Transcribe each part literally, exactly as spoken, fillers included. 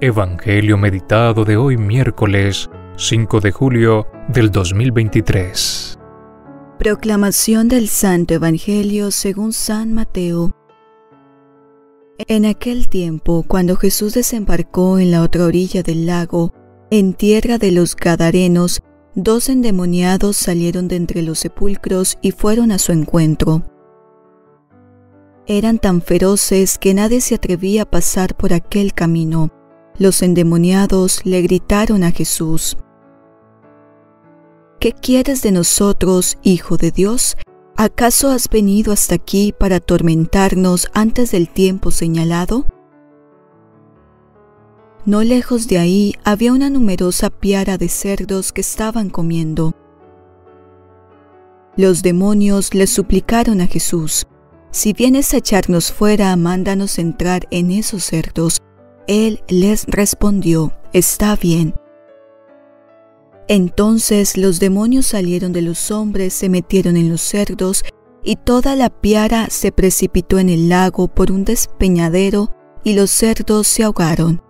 Evangelio meditado de hoy miércoles cinco de julio del dos mil veintitrés. Proclamación del Santo Evangelio según San Mateo. En aquel tiempo, cuando Jesús desembarcó en la otra orilla del lago, en tierra de los Gadarenos, dos endemoniados salieron de entre los sepulcros y fueron a su encuentro. Eran tan feroces que nadie se atrevía a pasar por aquel camino. Los endemoniados le gritaron a Jesús: «¿Qué quieres de nosotros, Hijo de Dios? ¿Acaso has venido hasta aquí para atormentarnos antes del tiempo señalado?». No lejos de ahí había una numerosa piara de cerdos que estaban comiendo. Los demonios le suplicaron a Jesús: «Si vienes a echarnos fuera, mándanos entrar en esos cerdos». Él les respondió: «Está bien». Entonces los demonios salieron de los hombres, se metieron en los cerdos, y toda la piara se precipitó en el lago por un despeñadero, y los cerdos se ahogaron.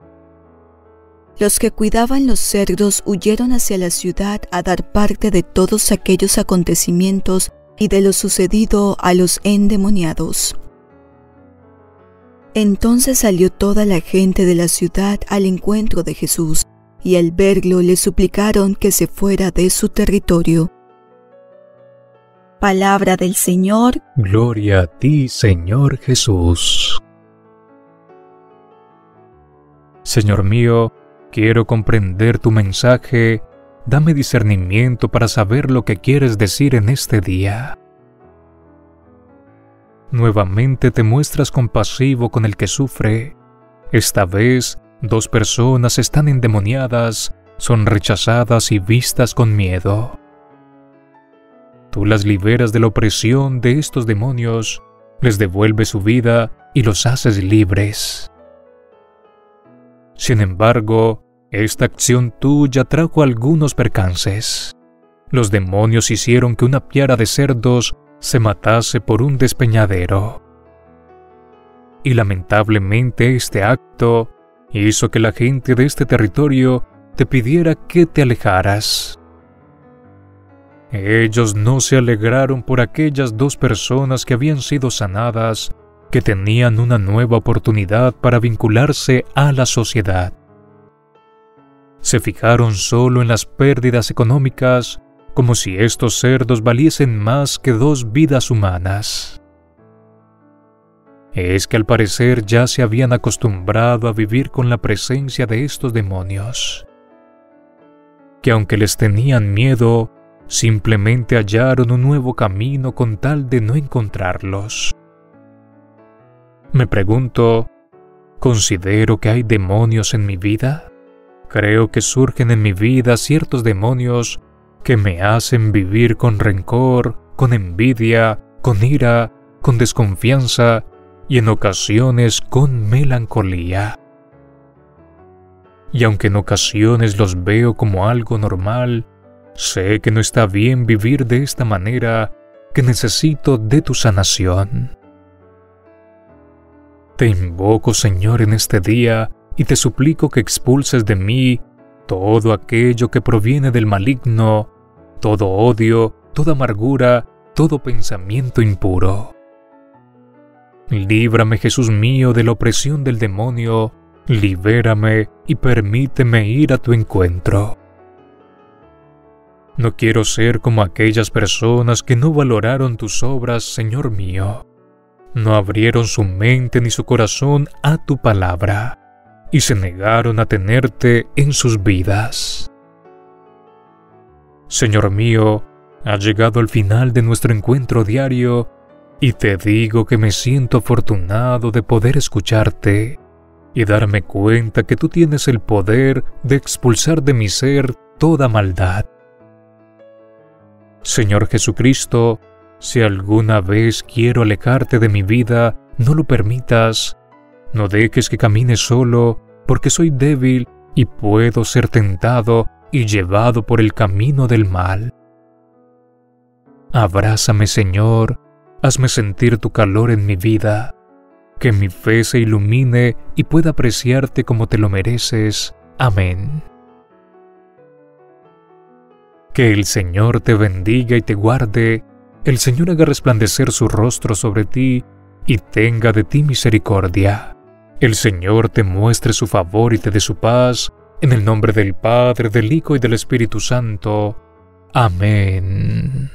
Los que cuidaban los cerdos huyeron hacia la ciudad a dar parte de todos aquellos acontecimientos y de lo sucedido a los endemoniados. Entonces salió toda la gente de la ciudad al encuentro de Jesús, y al verlo le suplicaron que se fuera de su territorio. Palabra del Señor. Gloria a ti, Señor Jesús. Señor mío, quiero comprender tu mensaje. Dame discernimiento para saber lo que quieres decir en este día. Nuevamente te muestras compasivo con el que sufre. Esta vez, dos personas están endemoniadas, son rechazadas y vistas con miedo. Tú las liberas de la opresión de estos demonios, les devuelves su vida y los haces libres. Sin embargo, esta acción tuya trajo algunos percances. Los demonios hicieron que una piara de cerdos se matase por un despeñadero. Y lamentablemente este acto hizo que la gente de este territorio te pidiera que te alejaras. Ellos no se alegraron por aquellas dos personas que habían sido sanadas, que tenían una nueva oportunidad para vincularse a la sociedad. Se fijaron solo en las pérdidas económicas, como si estos cerdos valiesen más que dos vidas humanas. Es que al parecer ya se habían acostumbrado a vivir con la presencia de estos demonios, que aunque les tenían miedo, simplemente hallaron un nuevo camino con tal de no encontrarlos. Me pregunto, ¿considero que hay demonios en mi vida? Creo que surgen en mi vida ciertos demonios que me hacen vivir con rencor, con envidia, con ira, con desconfianza y en ocasiones con melancolía. Y aunque en ocasiones los veo como algo normal, sé que no está bien vivir de esta manera, que necesito de tu sanación. Te invoco, Señor, en este día y te suplico que expulses de mí todo aquello que proviene del maligno, todo odio, toda amargura, todo pensamiento impuro. Líbrame, Jesús mío, de la opresión del demonio, libérame y permíteme ir a tu encuentro. No quiero ser como aquellas personas que no valoraron tus obras, Señor mío. No abrieron su mente ni su corazón a tu palabra, y se negaron a tenerte en sus vidas. Señor mío, ha llegado el final de nuestro encuentro diario, y te digo que me siento afortunado de poder escucharte y darme cuenta que tú tienes el poder de expulsar de mi ser toda maldad. Señor Jesucristo, si alguna vez quiero alejarte de mi vida, no lo permitas. No dejes que camine solo, porque soy débil y puedo ser tentado y llevado por el camino del mal. Abrázame, Señor, hazme sentir tu calor en mi vida. Que mi fe se ilumine y pueda apreciarte como te lo mereces. Amén. Que el Señor te bendiga y te guarde. El Señor haga resplandecer su rostro sobre ti y tenga de ti misericordia. El Señor te muestre su favor y te dé su paz. En el nombre del Padre, del Hijo y del Espíritu Santo. Amén.